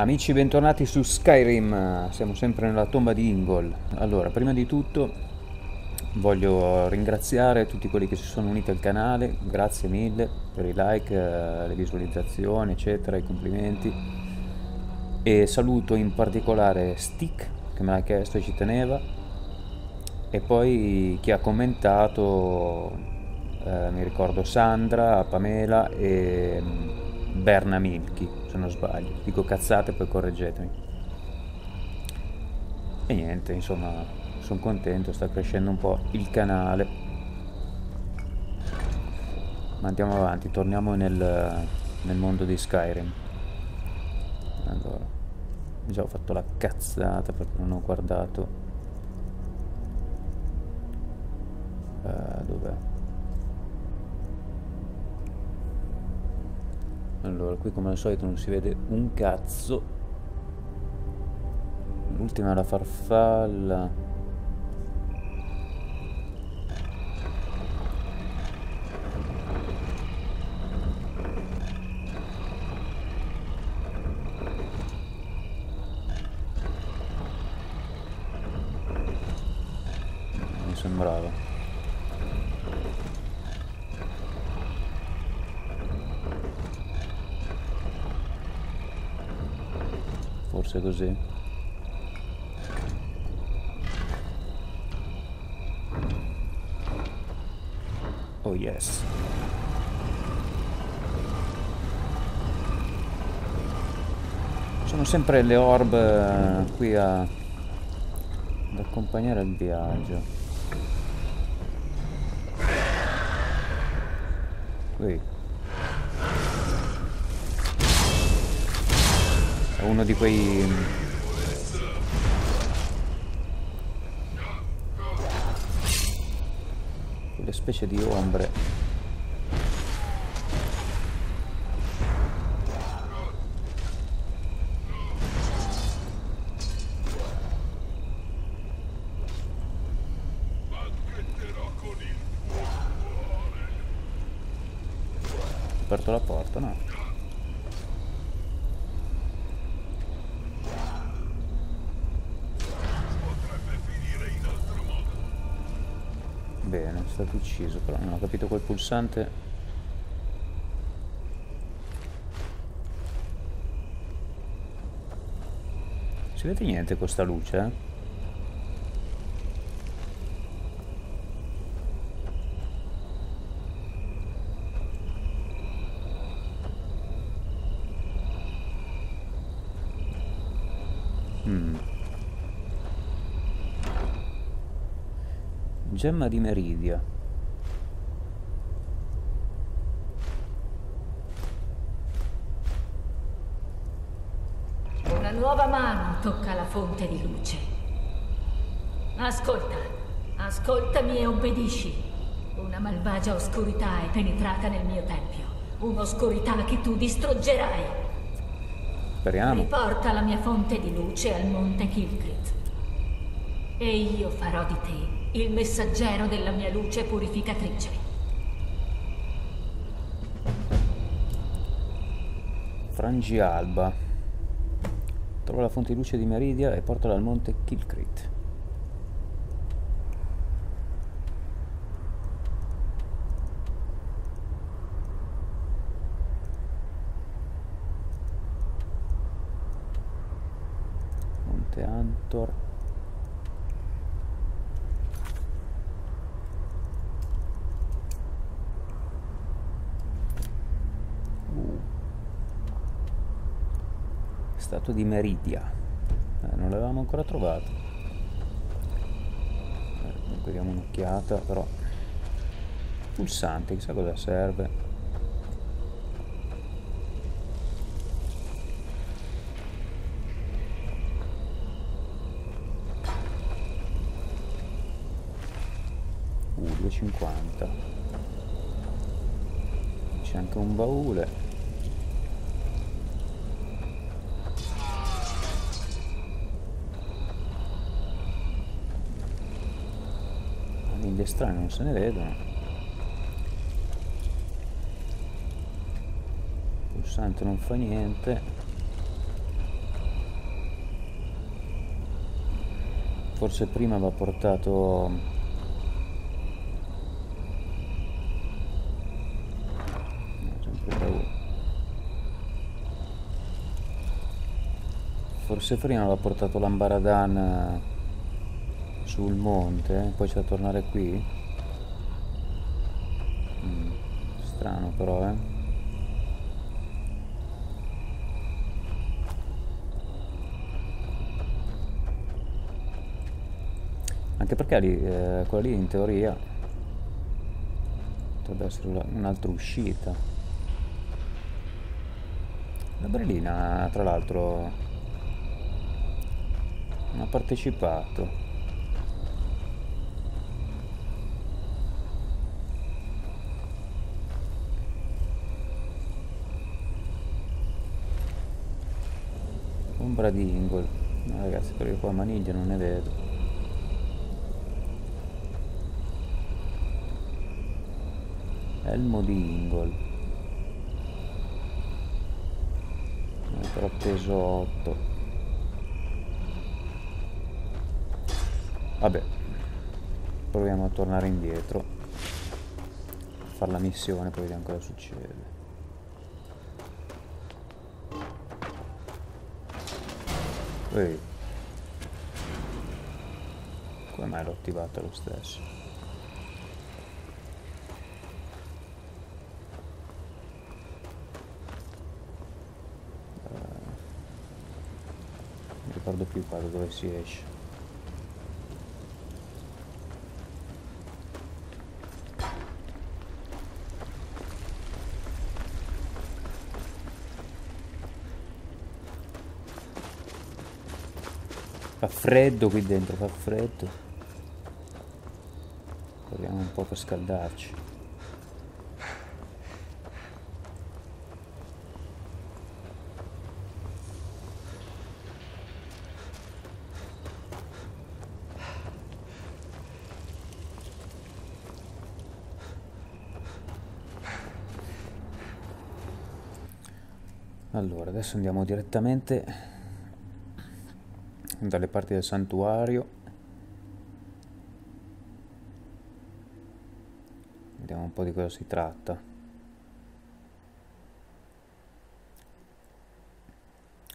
Amici, bentornati su Skyrim. Siamo sempre nella tomba di Ingol. Allora, prima di tutto voglio ringraziare tutti quelli che si sono uniti al canale. Grazie mille per i like, le visualizzazioni, eccetera, i complimenti. E saluto in particolare Stick, che me l'ha chiesto e ci teneva. E poi chi ha commentato, mi ricordo Sandra, Pamela e Berna Milky, se non sbaglio. Dico cazzate, poi correggetemi. E niente, insomma, sono contento, sta crescendo un po' il canale. Ma andiamo avanti, torniamo nel mondo di Skyrim. Allora, già ho fatto la cazzata perché non ho guardato. Dov'è? Allora, qui come al solito non si vede un cazzo. L'ultima è la farfalla. Mi sembrava. Forse così. Oh yes. Sono sempre le orb qui ad accompagnare il viaggio. Qui. È uno di quei... quelle specie di ombre. Ho aperto la porta, no? Bene, è stato ucciso, però non ho capito quel pulsante. Non si vede niente con sta luce, eh? Gemma di Meridia. Una nuova mano tocca la fonte di luce. Ascolta, ascoltami e obbedisci. Una malvagia oscurità è penetrata nel mio tempio. Un'oscurità che tu distruggerai. Speriamo. Riporta la mia fonte di luce al monte Kilkreath. E io farò di te il messaggero della mia luce purificatrice. Frangialba. Trova la fonte di luce di Meridia e portala al monte Kilkreath. Monte Antor. Statua di Meridia, non l'avevamo ancora trovata. Dunque diamo un'occhiata, però pulsante, chissà cosa serve. $2,50. C'è anche un baule. Strani non se ne vedono. Pulsante non fa niente. forse prima va portato l'ambaradan sul monte, poi c'è da tornare qui. Strano però, anche perché lì, quella lì in teoria potrebbe essere un'altra uscita. La Brelyna tra l'altro non ha partecipato, ombra di Ingol. No, ragazzi, perché qua maniglia non ne vedo. Elmo di Ingol, però peso 8. Vabbè, proviamo a tornare indietro, fare la missione, poi vediamo cosa succede. Ehi, come mai l'ho attivata lo stesso? Non ricordo più qua dove si esce. Fa freddo qui dentro, fa freddo. Proviamo un po' per scaldarci. Allora, adesso andiamo direttamente dalle parti del santuario. Vediamo un po' di cosa si tratta.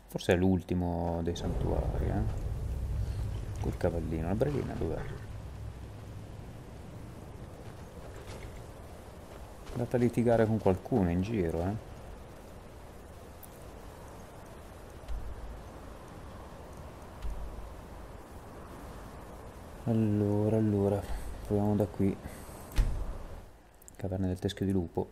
Forse è l'ultimo dei santuari, Quel cavallino, la Brelyna dov'è? Andata a litigare con qualcuno in giro, Allora, proviamo da qui. Caverna del teschio di lupo.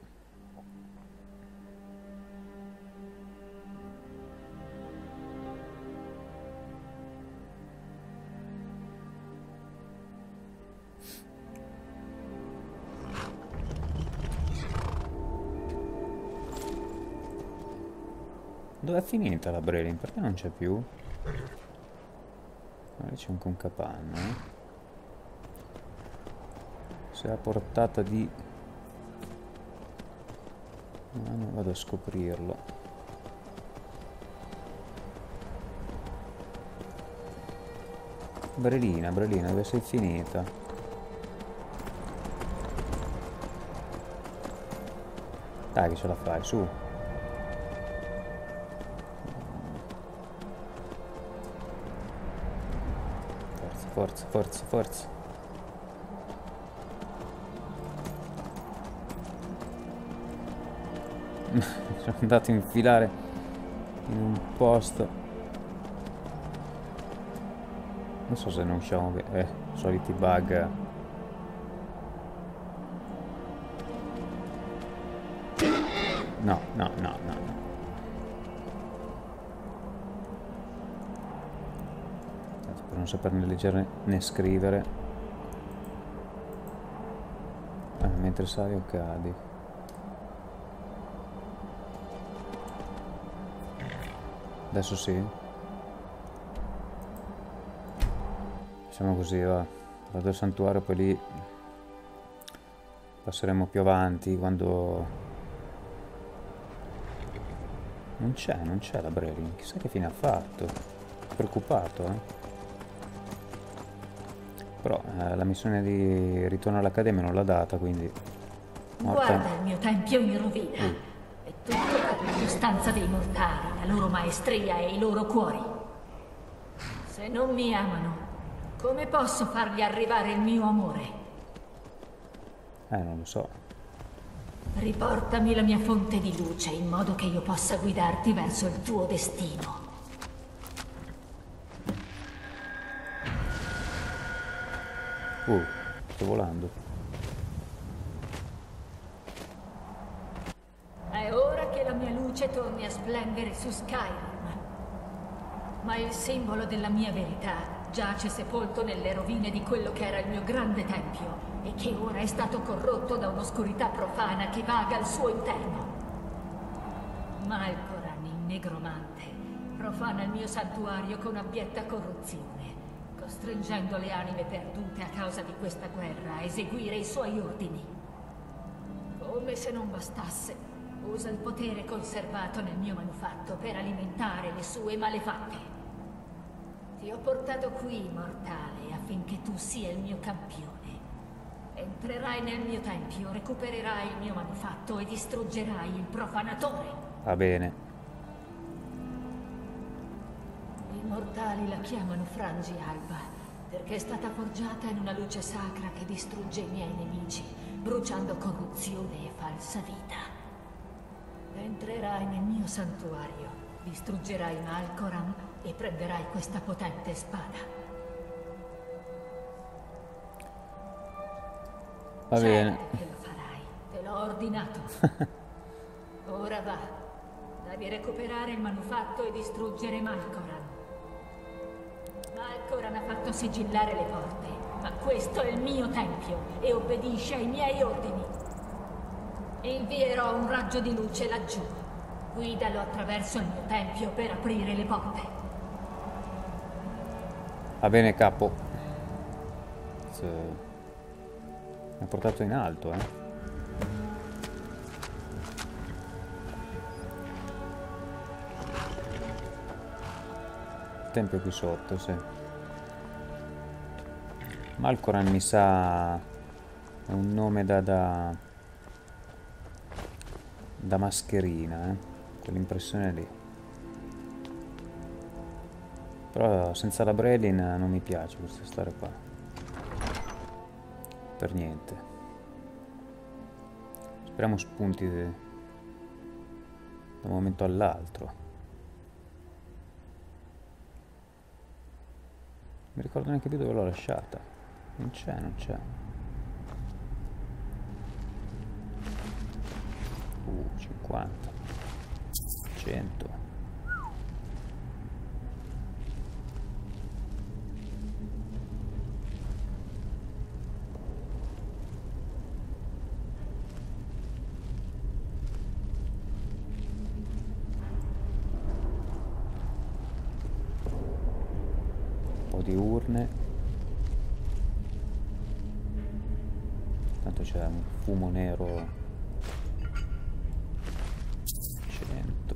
Dov'è finita la Brelyna? Perché non c'è più? Magari c'è anche un capanno, a portata di mano, vado a scoprirlo. Brelyna, dove sei finita? Dai che ce la fai, su. Forza. Sono andato a infilare in un posto. Non so se non usciamo bene. Soliti bug. No. Tanto per non saperne né leggere né scrivere. Mentre sali o cadi. Adesso sì. Facciamo così, va. Vado al santuario, poi lì passeremo più avanti quando... Non c'è la Brelyna. Chissà che fine ha fatto. Preoccupato, Però la missione di ritorno all'Accademia non l'ha data, quindi... Morta. Guarda il mio tempio in rovina. È tutto per la sostanza dei mortali, la loro maestria e i loro cuori. Se non mi amano, come posso fargli arrivare il mio amore? Non lo so. Riportami la mia fonte di luce in modo che io possa guidarti verso il tuo destino. Sto volando. È ora che la mia luce torni a splendere su Skyrim. Ma il simbolo della mia verità giace sepolto nelle rovine di quello che era il mio grande tempio e che ora è stato corrotto da un'oscurità profana che vaga al suo interno. Malkoran, il negromante, profana il mio santuario con abietta corruzione, costringendo le anime perdute a causa di questa guerra a eseguire i suoi ordini. Come se non bastasse, usa il potere conservato nel mio manufatto per alimentare le sue malefatte. Ti ho portato qui, mortale, affinché tu sia il mio campione. Entrerai nel mio tempio, recupererai il mio manufatto e distruggerai il profanatore. Va bene. I mortali la chiamano Frangialba perché è stata forgiata in una luce sacra che distrugge i miei nemici, bruciando corruzione e falsa vita. Entrerai nel mio santuario, distruggerai Malkoran e prenderai questa potente spada. Va bene. Certo che lo farai, te l'ho ordinato. Ora va, devi recuperare il manufatto e distruggere Malkoran. Malkoran ha fatto sigillare le porte, ma questo è il mio tempio e obbedisce ai miei ordini. Invierò un raggio di luce laggiù. Guidalo attraverso il mio tempio per aprire le porte. Va bene, capo. Sì. Mi ha portato in alto, Il tempio qui sotto, sì. Malkoran mi sa... è un nome da mascherina, Quell'impressione lì. Però senza la Brelyna non mi piace questa storia qua. Per niente. Speriamo spunti da un momento all'altro. Mi ricordo neanche più dove l'ho lasciata. Non c'è. $50. 100. Di urne, tanto c'è un fumo nero. 100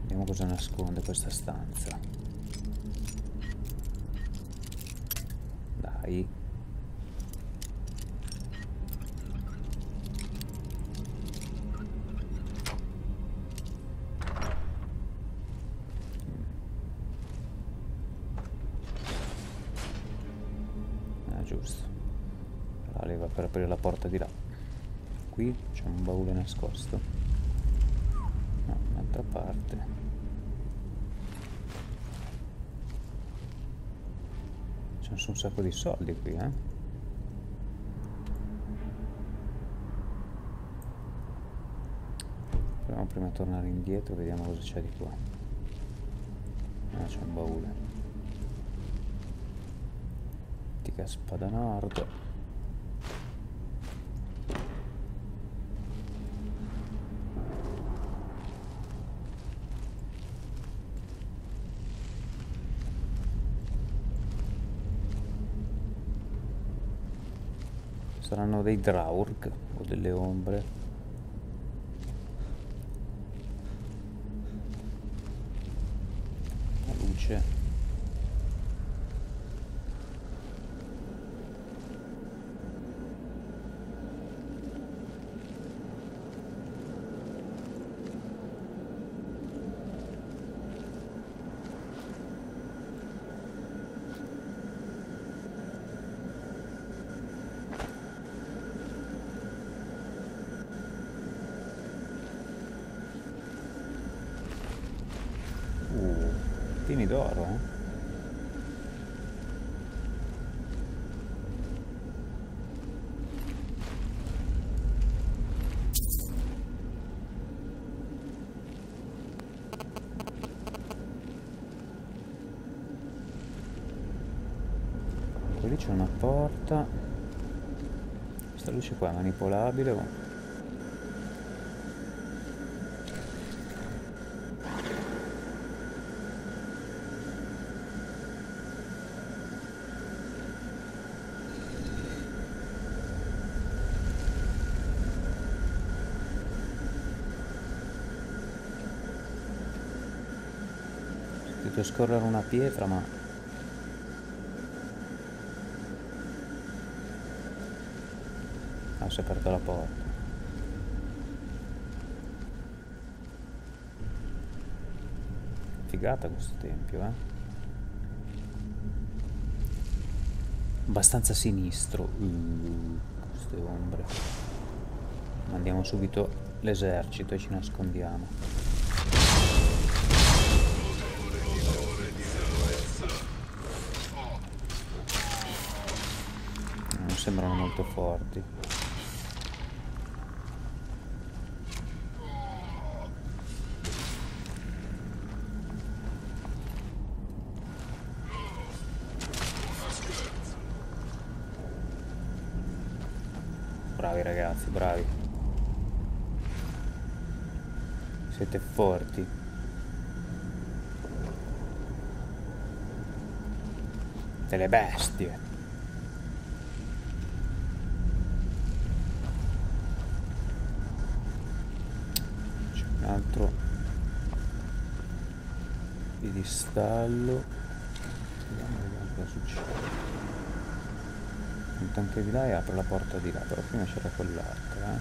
vediamo cosa nasconde questa stanza. Giusto, la leva per aprire la porta di là. Qui c'è un baule nascosto. No, un'altra parte. C'è un sacco di soldi qui, Proviamo prima a tornare indietro, vediamo cosa c'è di qua. C'è un baule. Antica spada nord. Saranno dei Draurg o delle ombre. La luce. D'oro, eh? Poi lì c'è una porta. Questa luce qua è manipolabile o... Scorrere una pietra, ma si è aperta la porta. Figata questo tempio, eh? Abbastanza sinistro. Queste ombre. Mandiamo subito l'esercito e ci nascondiamo. Sembrano molto forti. Bravi ragazzi, bravi. Siete forti. Delle bestie. Altro piedistallo, vediamo cosa succede. Punto anche di là e apro la porta di là, però prima c'era quell'altra, eh.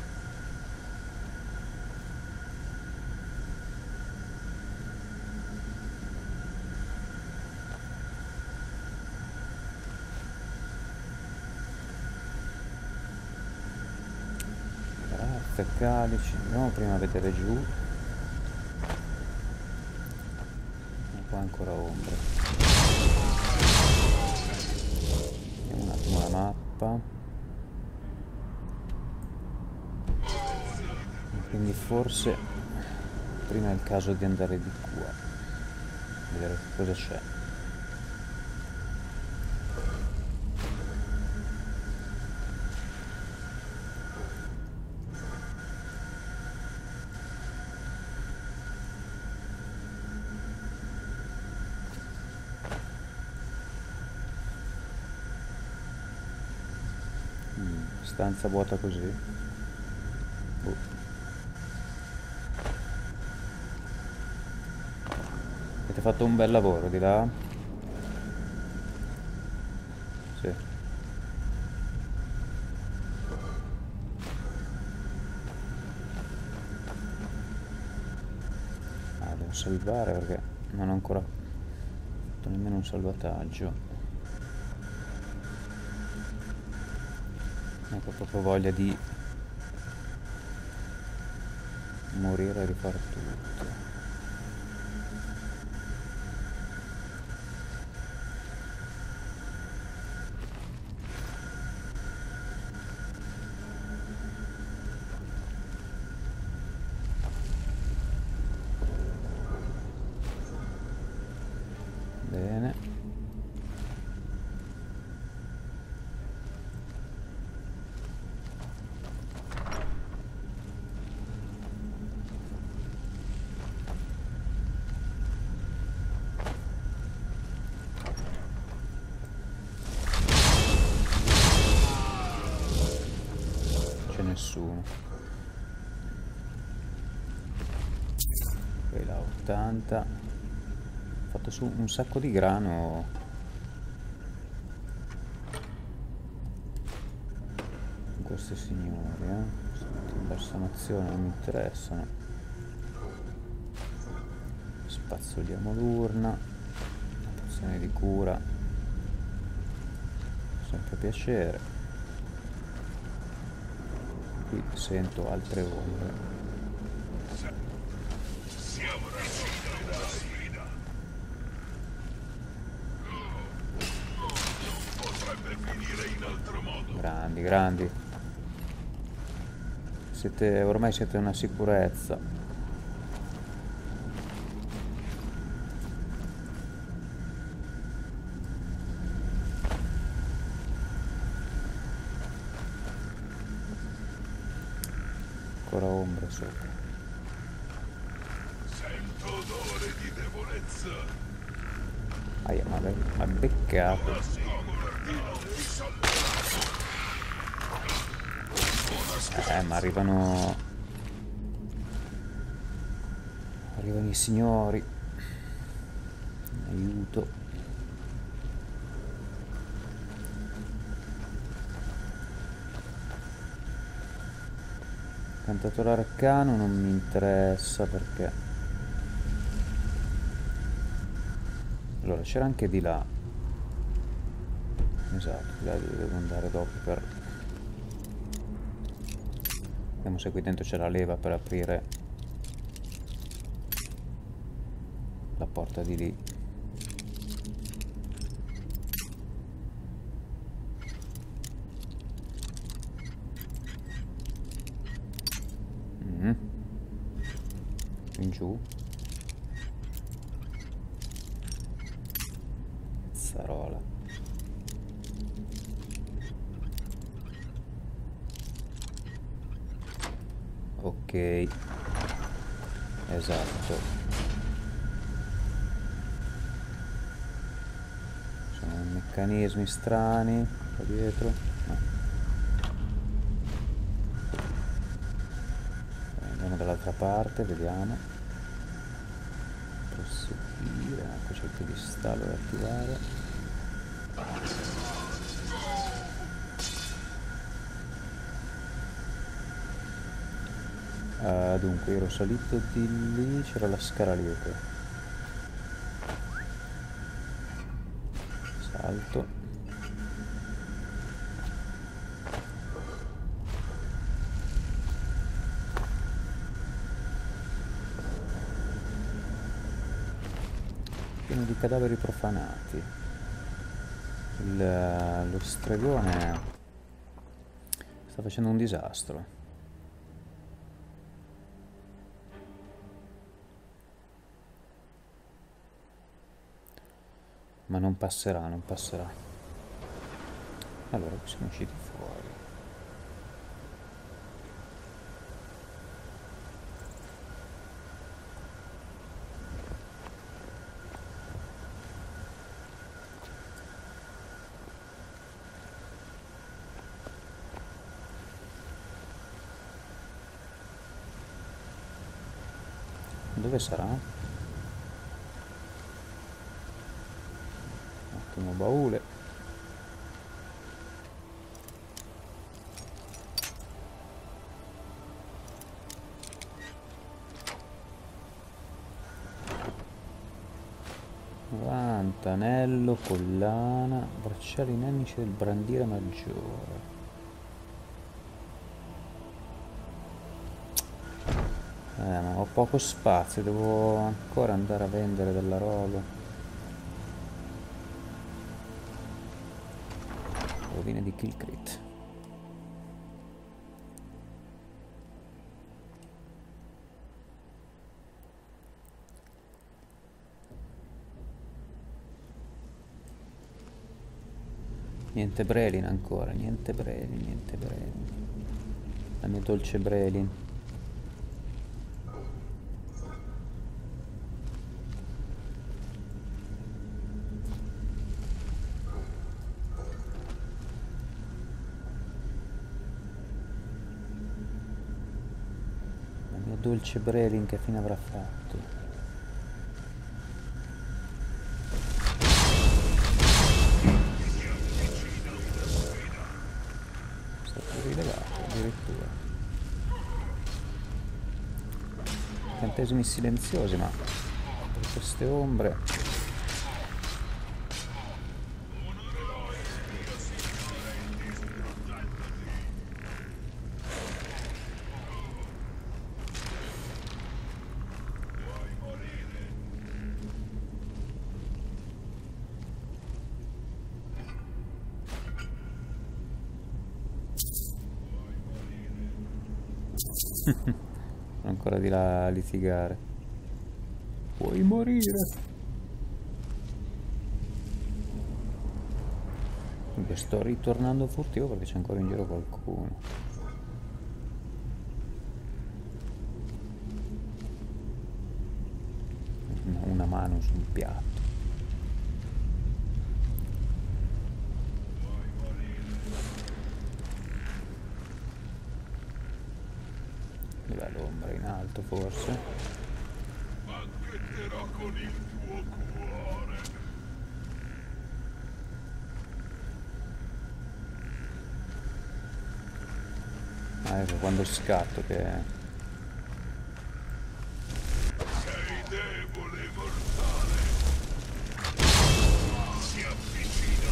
Grazie, calici, andiamo prima a vedere giù. Ancora ombre. Vediamo un attimo la mappa. Quindi forse prima è il caso di andare di qua, vedere cosa c'è. Stanza vuota così. Avete fatto un bel lavoro di là? Sì. Ah, devo salvare perché non ho ancora fatto nemmeno un salvataggio. Ho proprio voglia di morire e rifare tutto. Bene. su quella 80. Ho fatto su un sacco di grano. Queste signore, imbalsamazione non mi interessano. Spazzoliamo l'urna, una pozione di cura, sempre piacere. Qui sento altre ombre. Siamo riusciti alla sfida. Potrebbe finire in altro modo. Grandi, grandi. Ormai siete una sicurezza. Ancora ombre sopra. Sento odore di debolezza. Aia, ma ha beccato. Ma arrivano. Arrivano i signori. Aiuto. Cantatore arcano non mi interessa perché. Allora c'era anche di là. Esatto, di là devo andare dopo per. Vediamo se qui dentro c'è la leva per aprire la porta di lì. In giù. Cazzarola. Ok, esatto, sono meccanismi strani qua dietro, no. Andiamo dall'altra parte, vediamo, proseguire, ecco c'è il cristallo da attivare, dunque ero salito di lì, c'era la scala lieta. Salto. Pieno di cadaveri profanati. Lo stregone sta facendo un disastro. Ma non passerà, non passerà. Allora, siamo usciti fuori. Dove sarà? Un baule. Guantanello, collana, bracciale in anice del brandiere maggiore. Ma ho poco spazio, devo ancora andare a vendere della roba. Rovine di Kilkreath. Niente Brelyna ancora, niente Brelyna, niente Brelyna. La mia dolce Brelyna. Dolce Brelin, che fine avrà fatto? Incantesimi silenziosi, ma per queste ombre. Ancora di là a litigare. Puoi morire. Io sto ritornando furtivo perché c'è ancora in giro qualcuno. Una mano su un piatto. L'ombra in alto forse. Bacchetterò con il tuo cuore. Ah, ecco quando scatto che è. Sei debole mortale. Si avvicina.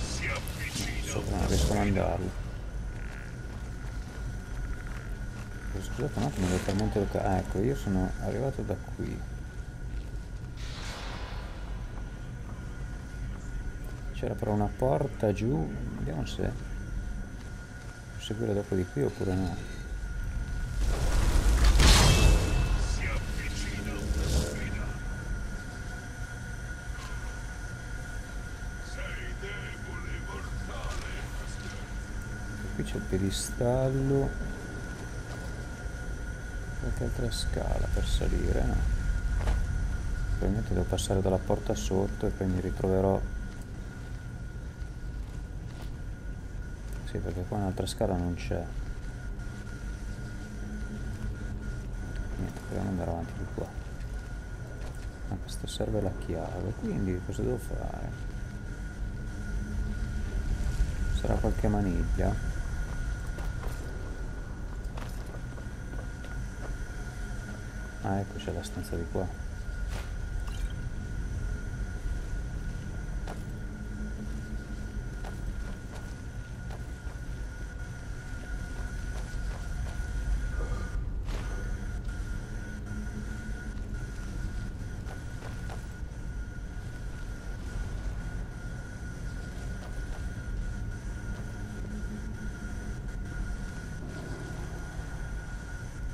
Si avvicina. Non so come riesco a mandarlo. Scusate un attimo, totalmente locale. Ah, ecco, io sono arrivato da qui. C'era però una porta giù, vediamo se posso seguire dopo di qui oppure no. Si avvicina una sfida. Sei debole mortale. Qui c'è il piedistallo. Qualche altra scala per salire, no? Probabilmente devo passare dalla porta sotto e poi mi ritroverò. Sì, perché qua un'altra scala non c'è. Niente, proviamo ad andare avanti di qua. Ma questa serve la chiave, quindi cosa devo fare? Sarà qualche maniglia? Ah, ecco, c'è la stanza di qua.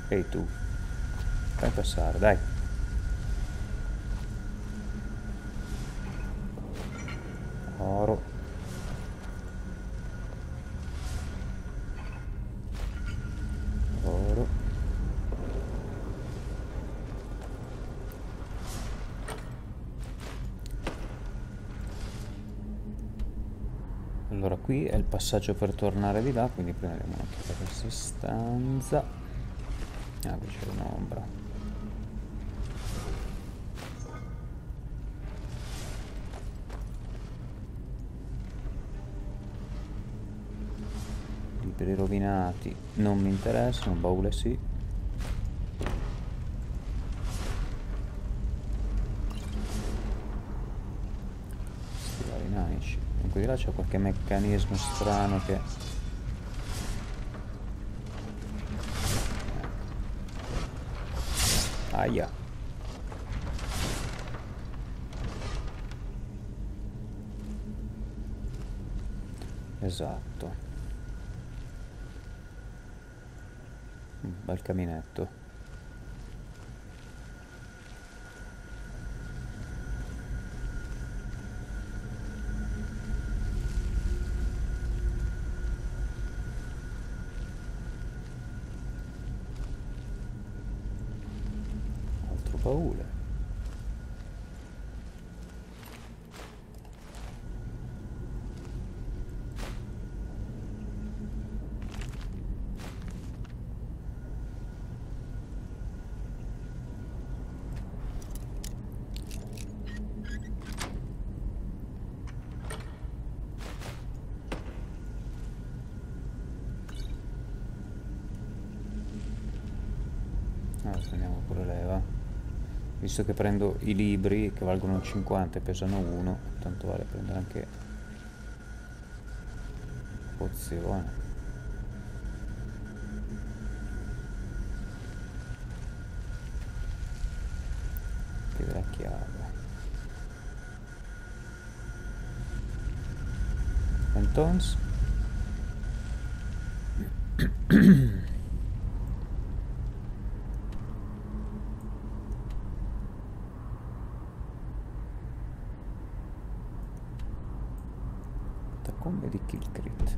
Ehi tu. Fai passare, dai. Oro. Oro. Allora qui è il passaggio per tornare di là, quindi prima diamo un'occhiata a questa stanza. Ah, qui c'è un'ombra. Libri rovinati non mi interessa, un baule sì. Stivali nanici. Qui di là c'è qualche meccanismo strano che... Aia. Esatto. Un bel caminetto. Altro baule. Andiamo pure leva. Visto che prendo i libri che valgono 50 e pesano 1, tanto vale prendere anche pozione. Che della chiave. 20 tons. Tacombe di Kilkreath.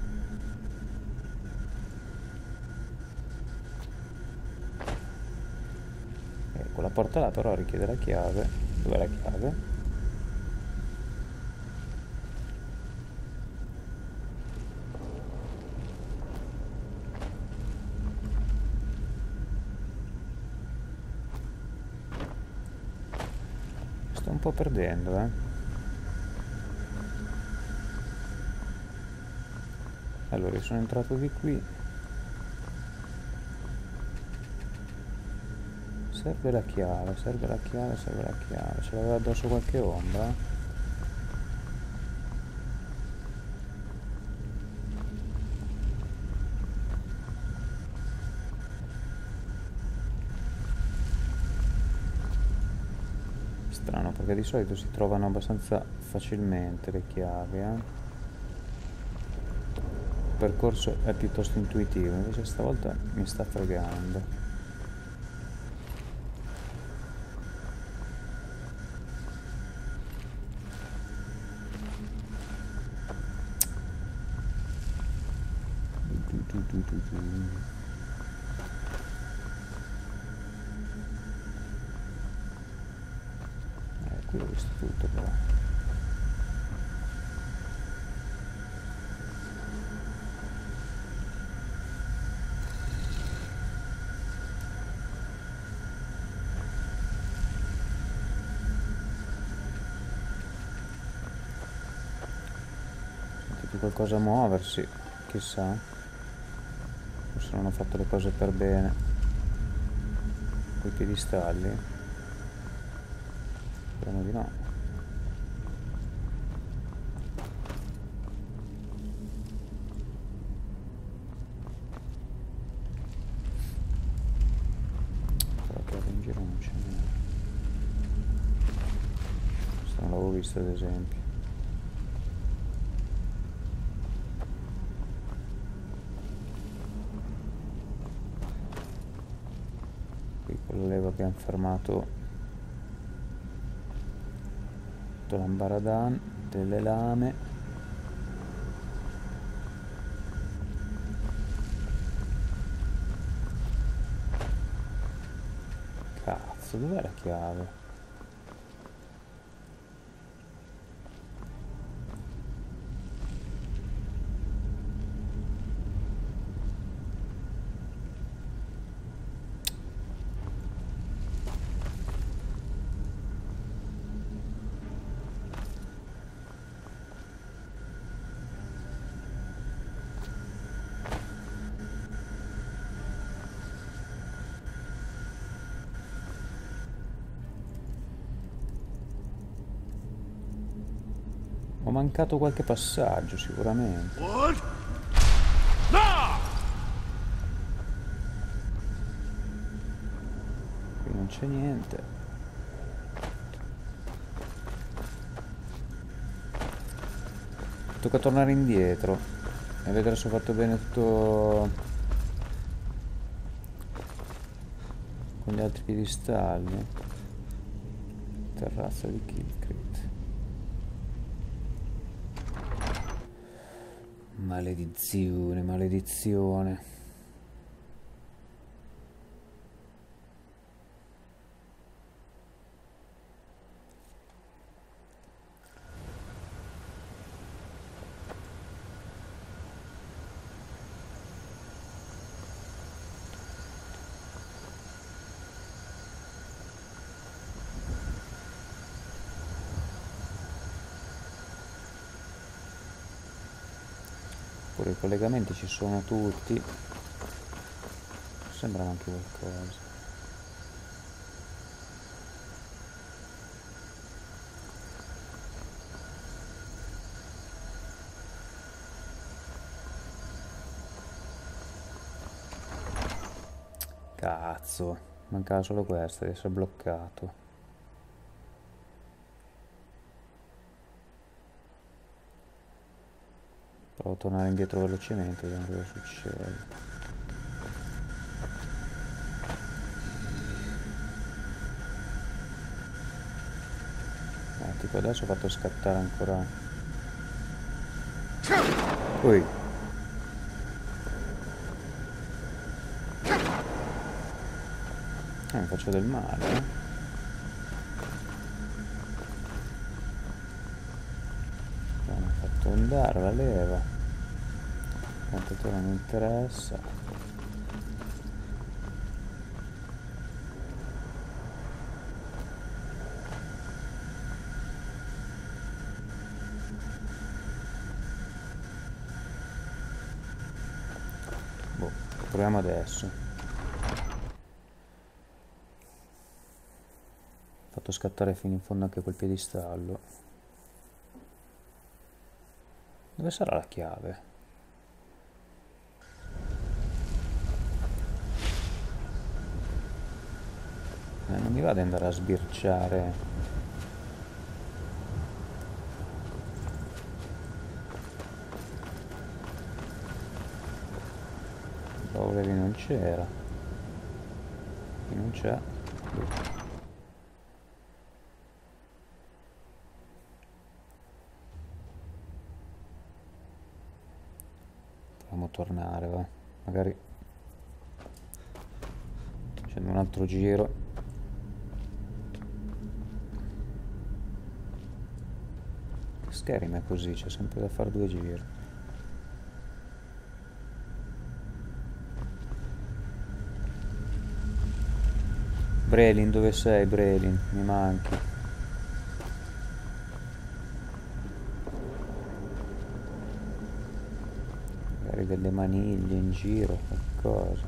Ecco, la porta là però richiede la chiave. Dov'è la chiave? Perdendo, Allora, sono entrato di qui. Serve la chiave, serve la chiave, serve la chiave. Ce l'aveva addosso qualche ombra? Strano, perché di solito si trovano abbastanza facilmente le chiavi, Il percorso è piuttosto intuitivo, invece stavolta mi sta fregando. Ho visto tutto però. Sentite qualcosa muoversi, chissà. Forse non ho fatto le cose per bene. Coi piedistalli. Di no. Però in giro non c'è niente. Questo non l'avevo visto ad esempio. Qui con la leva abbiamo fermato l'ambaradan, delle lame, cazzo, dov'è la chiave? Ho mancato qualche passaggio sicuramente. Qui non c'è niente. Tocca tornare indietro e vedere se ho fatto bene tutto con gli altri piedistalli. Terrazza di Kilkreath. Maledizione, maledizione. I collegamenti ci sono tutti, sembrano anche qualcosa. Cazzo, mancava solo questo, di essere bloccato. Provo a tornare indietro velocemente, vediamo cosa succede. Tipo adesso ho fatto scattare ancora. Ui. Mi faccio del male, eh? Mi ha fatto ondare la leva. Tanto te non mi interessa. Proviamo adesso. Ho fatto scattare fino in fondo anche quel piedistallo. Dove sarà la chiave? Non mi va di andare a sbirciare. Lì non c'era, qui non c'è. Proviamo a tornare, va. Magari facendo un altro giro. Skyrim è così, c'è sempre da fare due giri. Brelin, dove sei Brelin? Mi manchi. Magari delle maniglie in giro, qualcosa.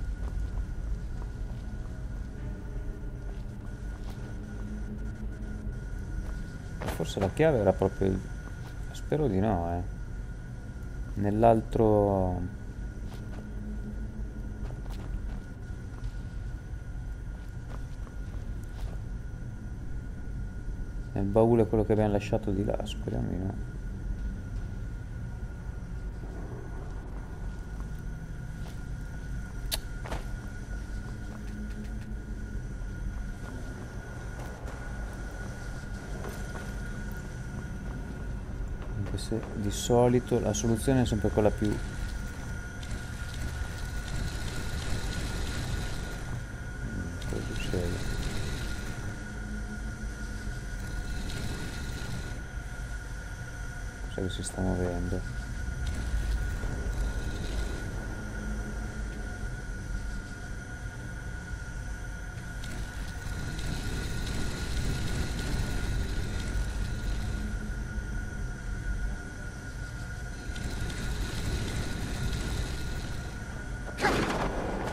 Forse la chiave era proprio... Spero di no, eh. Nell'altro... Il baule è quello che abbiamo lasciato di là, speriamo di no. Anche se di solito la soluzione è sempre quella più che si sta muovendo.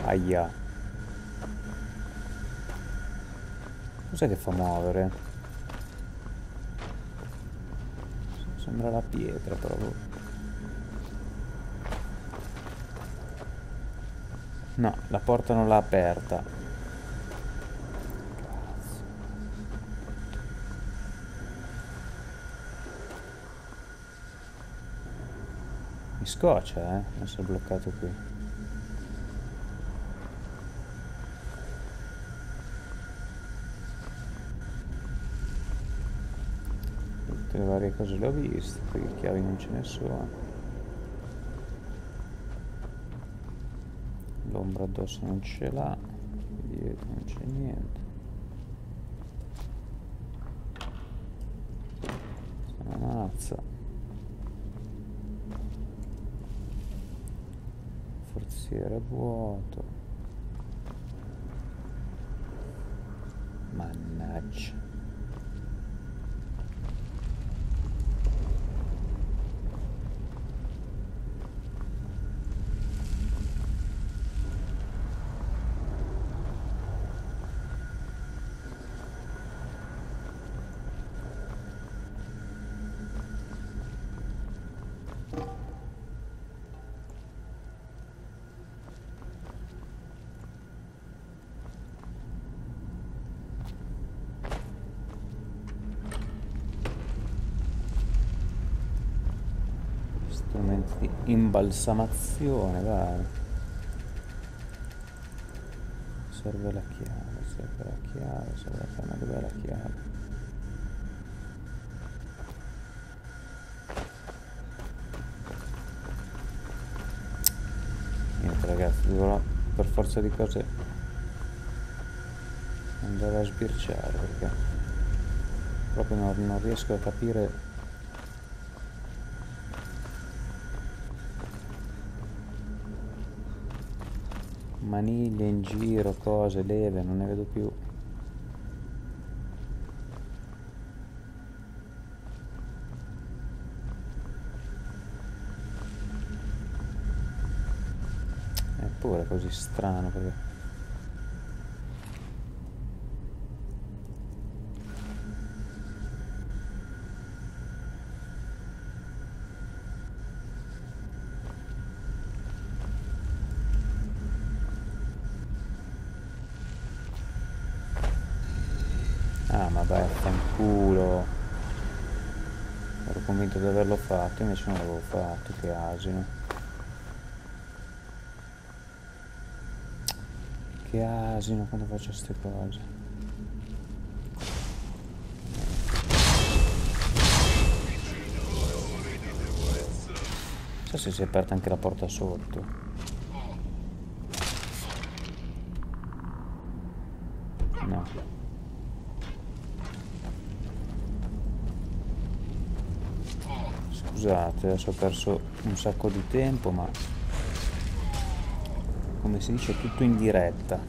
Aia. Cos'è che fa muovere? Sembra la pietra, però. No, la porta non l'ha aperta. Cazzo. Mi scoccia, essere bloccato qui. Le varie cose le ho viste, perché chiavi non ce ne sono. L'ombra addosso non ce l'ha, dietro non c'è niente. C'è una mazza. Forziere vuoto. Mannaggia. strumenti di imbalsamazione, dai. Serve la chiave, serve la chiave, serve la chiave, dov'è la chiave? Niente ragazzi, dovrò per forza di cose andare a sbirciare perché proprio non riesco a capire. Maniglie in giro, cose, leve, non ne vedo più. Eppure così strano perché di averlo fatto, invece non l'avevo fatto, che asino. Che asino quando faccio queste cose. Non so se si è aperta anche la porta sotto. No. Scusate, adesso ho perso un sacco di tempo, ma come si dice tutto in diretta.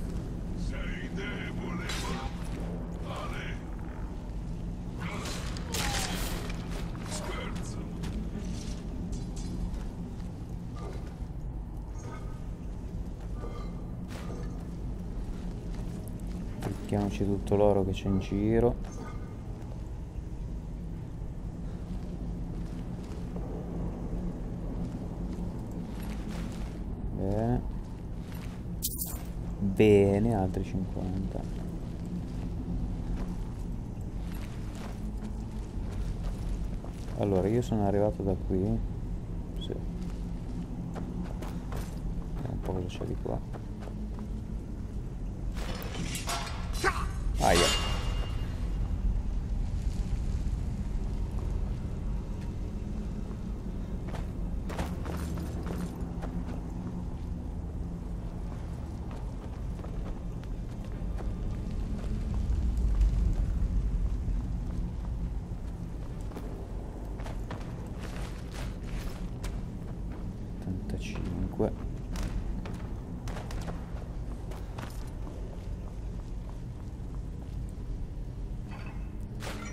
Picchiamoci tutto l'oro che c'è in giro. Bene, altri 50. Allora, io sono arrivato da qui. Sì. Vediamo un po' cosa c'è di qua. Aia.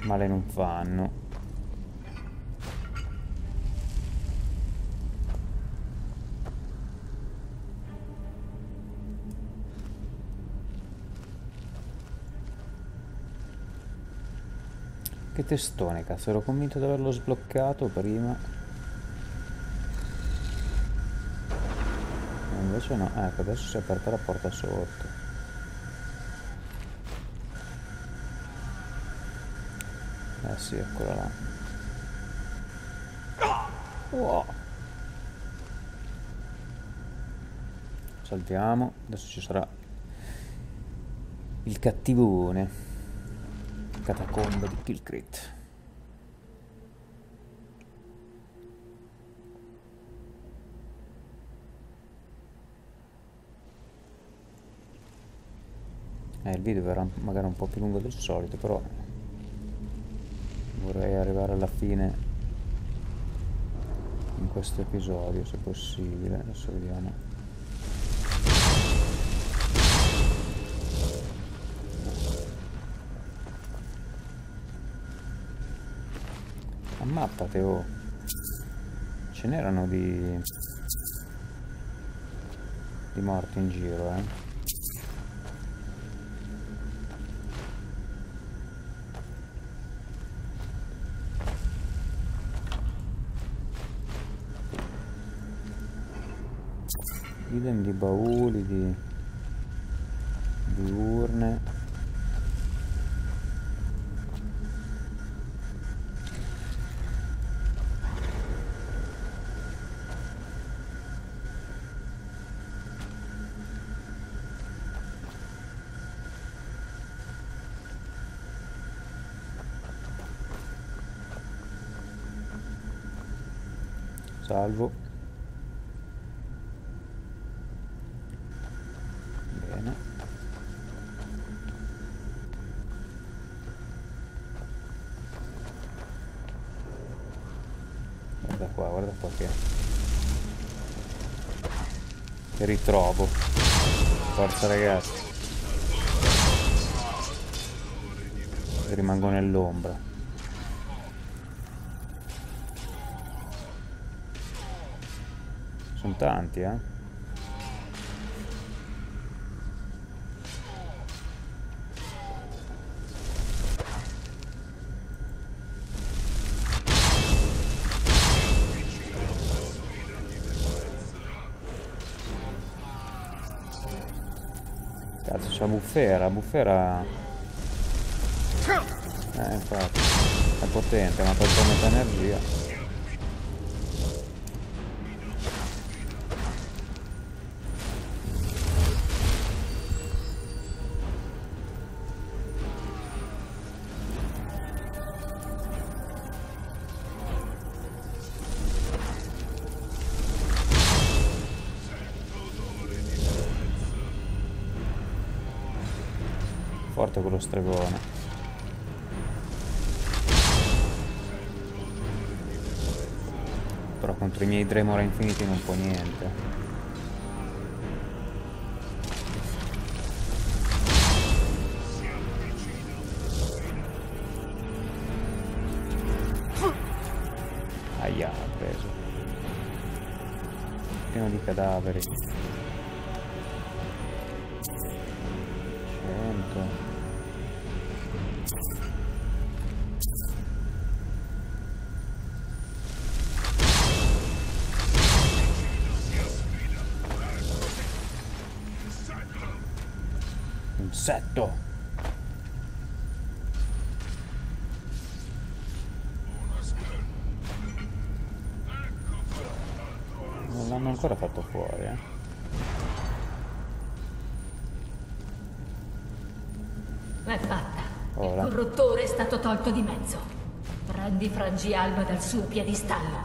Male non fanno. Che testone, cazzo, ero convinto di averlo sbloccato prima. Invece no, ecco, adesso si è aperta la porta sotto. Ah sì, eccola là. Wow. Saltiamo, adesso ci sarà il cattivone. Catacomba di Kilkreath. Il video verrà magari un po' più lungo del solito, però vorrei arrivare alla fine in questo episodio se possibile. Adesso vediamo. Ammappate, oh. Ce n'erano di morti in giro, eh. Idem di bauli, di urne. salvo. Bene. Guarda qua che ritrovo. Forza ragazzi. Rimango nell'ombra. Sono tanti, eh? Cazzo, c'è bufera, bufera. Infatti. È potente, ma porta molta energia. Forte quello stregone. Però contro i miei Dremora infiniti non può niente. Aia, ha preso. Pieno di cadaveri. Insetto. Non l'hanno ancora fatto fuori, eh. È fatta. Ora. Il corruttore è stato tolto di mezzo. Prendi Frangialba dal suo piedistallo.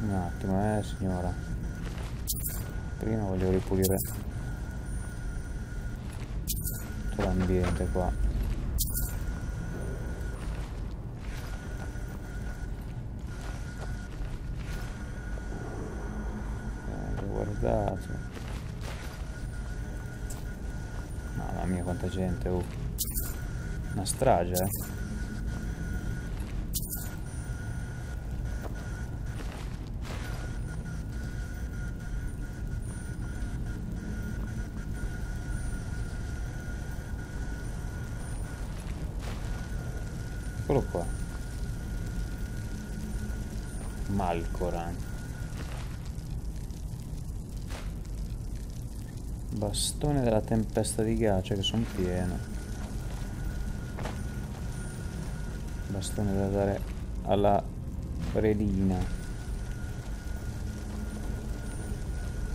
Un attimo, signora. Prima voglio ripulire tutto l'ambiente qua. Guardate. Mamma mia quanta gente, oh. Una strage, eh. Eccolo qua. Malkoran. Bastone della tempesta di ghiaccio, che sono pieno. Bastone da dare alla Brelyna.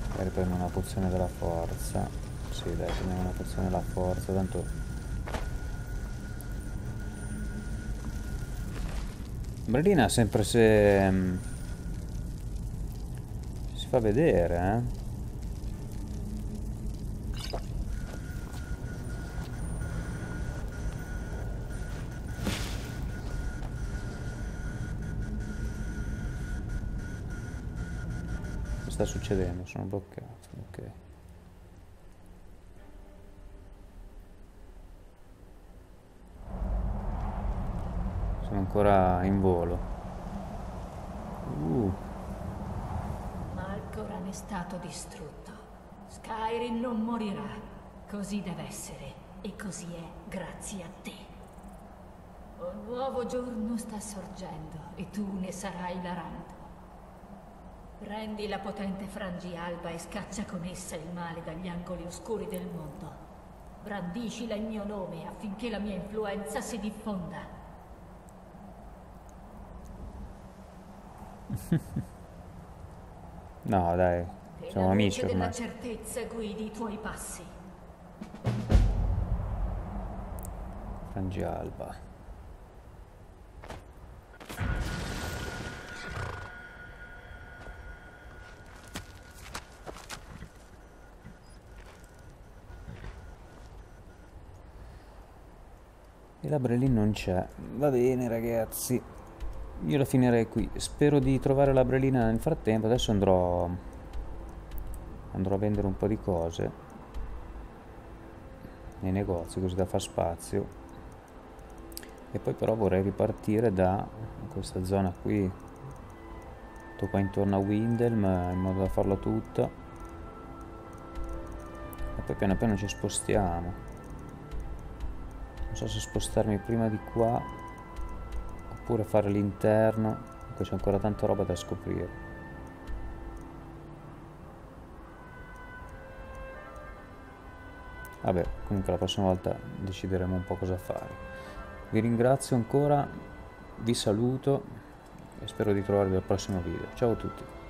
Magari prendiamo una pozione della forza. Sì, dai, prendiamo una pozione della forza, tanto. Brelyna sempre se si fa vedere, eh? Cosa sta succedendo? Sono bloccato, ok. Ancora in volo. Malkoran è stato distrutto. Skyrim non morirà. Così deve essere. E così è grazie a te. Un nuovo giorno sta sorgendo e tu ne sarai la randa. Prendi la potente Frangialba e scaccia con essa il male dagli angoli oscuri del mondo. Brandiscila in mio nome affinché la mia influenza si diffonda. No dai, siamo amici ormai. La certezza guidi i tuoi passi. Frangialba. E la Brelyna non c'è. Va bene ragazzi, io la finirei qui. Spero di trovare la Brelyna nel frattempo. Adesso andrò a vendere un po' di cose nei negozi, così da far spazio. E poi però vorrei ripartire da questa zona qui, tutto qua intorno a Windelm, in modo da farla tutta, e poi piano piano ci spostiamo. Non so se spostarmi prima di qua oppure fare l'interno, qui c'è ancora tanta roba da scoprire. Vabbè, comunque la prossima volta decideremo un po' cosa fare. Vi ringrazio ancora, vi saluto e spero di trovarvi al prossimo video. Ciao a tutti!